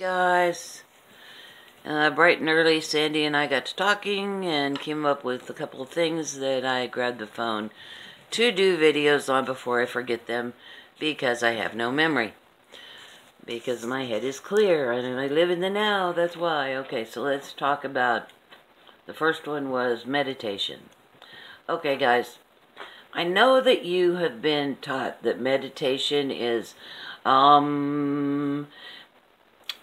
Guys, bright and early, Sandy and I got to talking and came up with a couple of things that I grabbed the phone to do videos on before I forget them, because I have no memory, because my head is clear and I live in the now. That's why. Okay, so let's talk about, the first one was meditation. Okay guys, I know that you have been taught that meditation is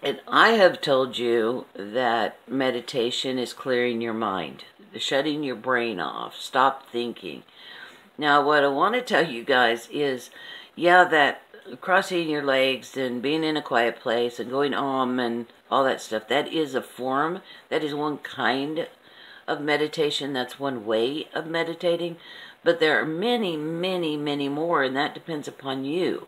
and I have told you that meditation is clearing your mind, shutting your brain off, stop thinking. Now, what I want to tell you guys is, yeah, that crossing your legs and being in a quiet place and going om and all that stuff, that is a form, that is one kind of meditation, that's one way of meditating, but there are many, many, many more, and that depends upon you.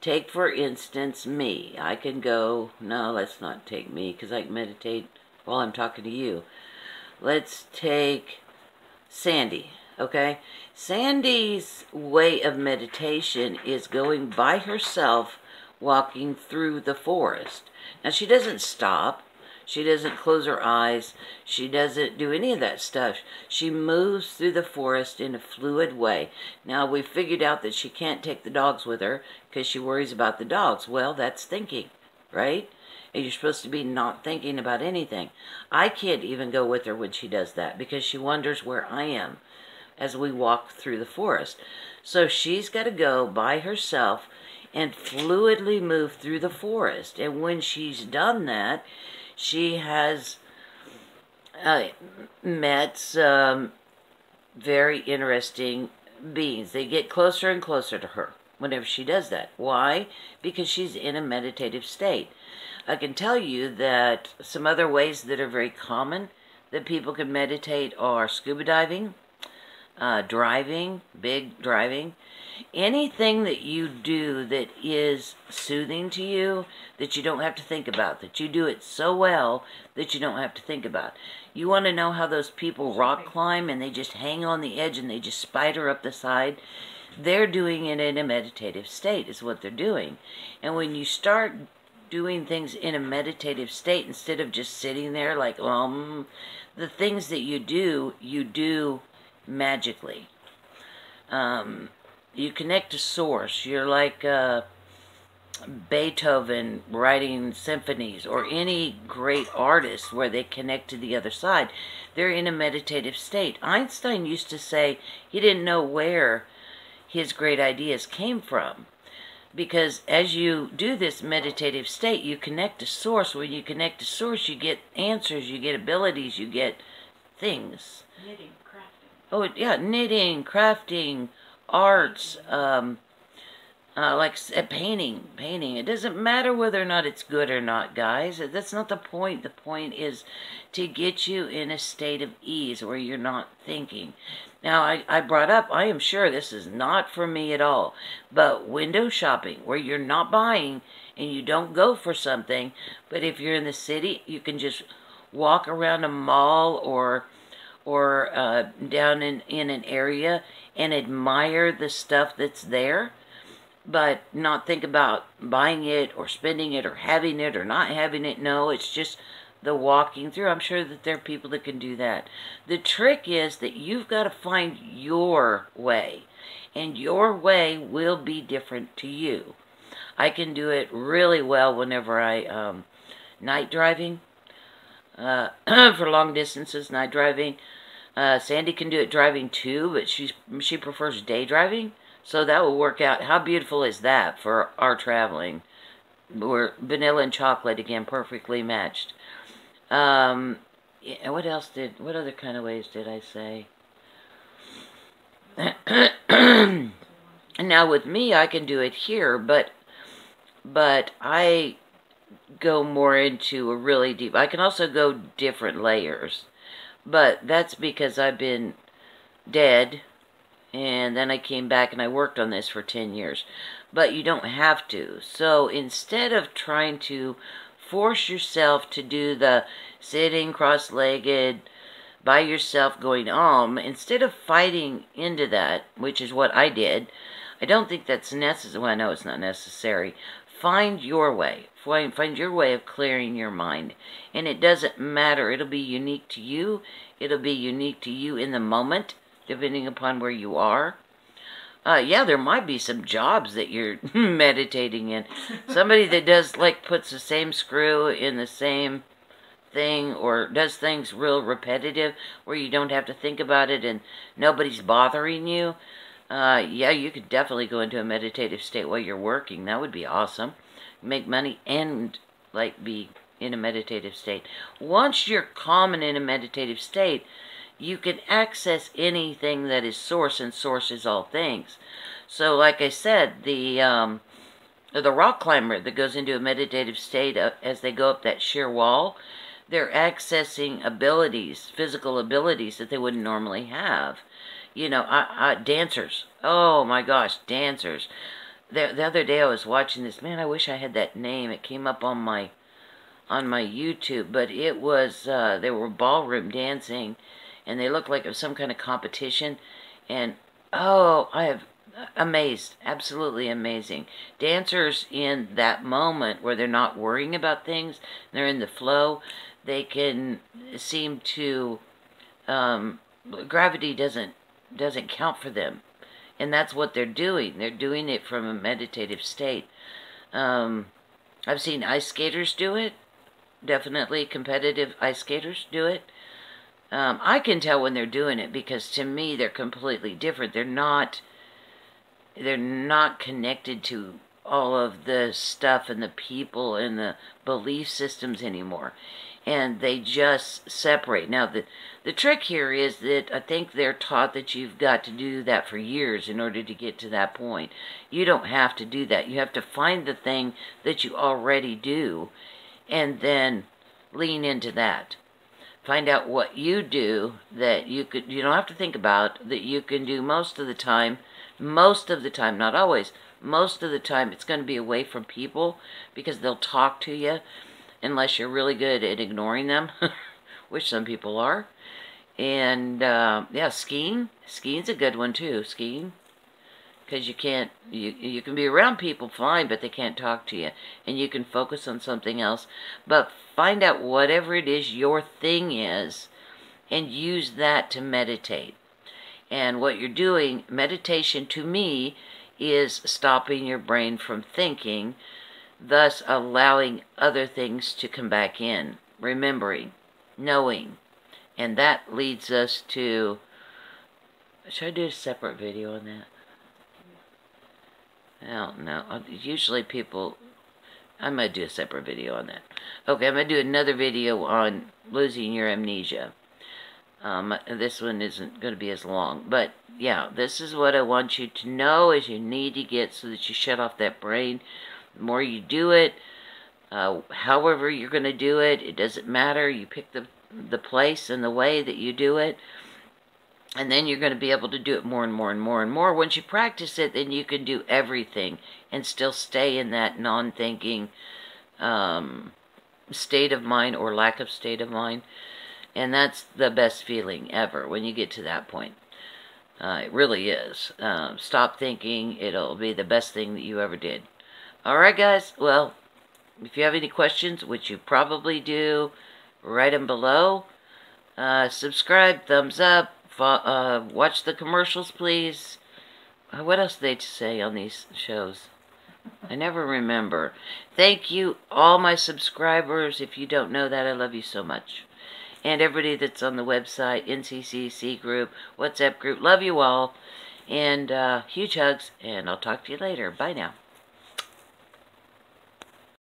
Take, for instance, me. I can go, no, let's not take me, because I can meditate while I'm talking to you. Let's take Sandy, okay? Sandy's way of meditation is going by herself, walking through the forest. Now, she doesn't stop. She doesn't close her eyes. She doesn't do any of that stuff. She moves through the forest in a fluid way. Now, we figured out that she can't take the dogs with her because she worries about the dogs. Well, that's thinking, right? And you're supposed to be not thinking about anything. I can't even go with her when she does that because she wonders where I am as we walk through the forest. So she's got to go by herself and fluidly move through the forest. And when she's done that, she has met some very interesting beings. They get closer and closer to her whenever she does that. Why? Because she's in a meditative state. I can tell you that some other ways that are very common that people can meditate are scuba diving, driving, big driving, anything that you do that is soothing to you, that you don't have to think about, that you do it so well that you don't have to think about. You want to know how those people rock climb and they just hang on the edge and they just spider up the side? They're doing it in a meditative state is what they're doing. And when you start doing things in a meditative state instead of just sitting there like, the things that you do magically. You connect to source. You're like Beethoven writing symphonies, or any great artist where they connect to the other side. They're in a meditative state. Einstein used to say he didn't know where his great ideas came from, because as you do this meditative state, you connect to source. When you connect to source, you get answers, you get abilities, you get things. Knitting. Oh, yeah, knitting, crafting, arts, like painting, It doesn't matter whether or not it's good or not, guys. That's not the point. The point is to get you in a state of ease where you're not thinking. Now, I brought up, I am sure this is not for me at all, but window shopping, where you're not buying and you don't go for something, but if you're in the city, you can just walk around a mall or down in an area and admire the stuff that's there, but not think about buying it or spending it or having it or not having it. No, it's just the walking through. I'm sure that there are people that can do that. The trick is that you've got to find your way, and your way will be different to you. I can do it really well whenever I, night driving, for long distances, night driving. Sandy can do it driving too, but she prefers day driving, so that will work out. How beautiful is that for our traveling? We're vanilla and chocolate again, perfectly matched. What else did? What other kind of ways did I say? Now with me, I can do it here, but I go more into a really deep. I can also go different layers. But that's because I've been dead, and then I came back and I worked on this for 10 years. But you don't have to. So instead of trying to force yourself to do the sitting cross-legged by yourself going om, instead of fighting into that, which is what I did, I don't think that's necessary. Well, I know it's not necessary. Find your way. Find your way of clearing your mind. And it doesn't matter. It'll be unique to you. It'll be unique to you in the moment, depending upon where you are. Yeah, there might be some jobs that you're meditating in. Somebody that does, like, puts the same screw in the same thing or does things real repetitive where you don't have to think about it and nobody's bothering you. Yeah, you could definitely go into a meditative state while you're working. That would be awesome. Make money and, like, be in a meditative state. Once you're calm and in a meditative state, you can access anything that is source, and source is all things. So, like I said, the rock climber that goes into a meditative state as they go up that sheer wall, they're accessing abilities, physical abilities that they wouldn't normally have. You know, dancers. Oh my gosh, dancers. The other day I was watching this. Man, I wish I had that name. It came up on my YouTube, but it was they were ballroom dancing. And they look like it was some kind of competition. And, oh, I have amazed. Absolutely amazing. Dancers in that moment where they're not worrying about things. They're in the flow. They can seem to, gravity doesn't count for them. And that's what they're doing. They're doing it from a meditative state. I've seen ice skaters do it. Definitely competitive ice skaters do it. I can tell when they're doing it because to me they're completely different. They're not connected to all of the stuff and the people and the belief systems anymore. And they just separate. Now the trick here is that I think they're taught that you've got to do that for years in order to get to that point. You don't have to do that. You have to find the thing that you already do and then lean into that. Find out what you do that you don't have to think about, that you can do most of the time. Most of the time, not always. Most of the time, it's going to be away from people because they'll talk to you unless you're really good at ignoring them, which some people are. And, yeah, skiing. Skiing's a good one, too. Skiing. Because you can't, you can be around people fine, but they can't talk to you. And you can focus on something else. But find out whatever it is your thing is and use that to meditate. And what you're doing, meditation to me, is stopping your brain from thinking, thus allowing other things to come back in. Remembering, knowing. And that leads us to, should I do a separate video on that? I don't know. Usually people... I'm going to do a separate video on that. Okay, I'm going to do another video on losing your amnesia. This one isn't going to be as long. But, yeah, this is what I want you to know is you need to get so that you shut off that brain. The more you do it, however you're going to do it, it doesn't matter. You pick the place and the way that you do it. And then you're going to be able to do it more and more and more and more. Once you practice it, then you can do everything and still stay in that non-thinking state of mind or lack of state of mind. And that's the best feeling ever when you get to that point. It really is. Stop thinking. It'll be the best thing that you ever did. All right, guys. Well, if you have any questions, which you probably do, write them below. Subscribe, thumbs up. Watch the commercials, please. What else do they say on these shows? I never remember. Thank you, all my subscribers. If you don't know that, I love you so much. And everybody that's on the website, NCCC group, WhatsApp group, love you all. And huge hugs, and I'll talk to you later. Bye now.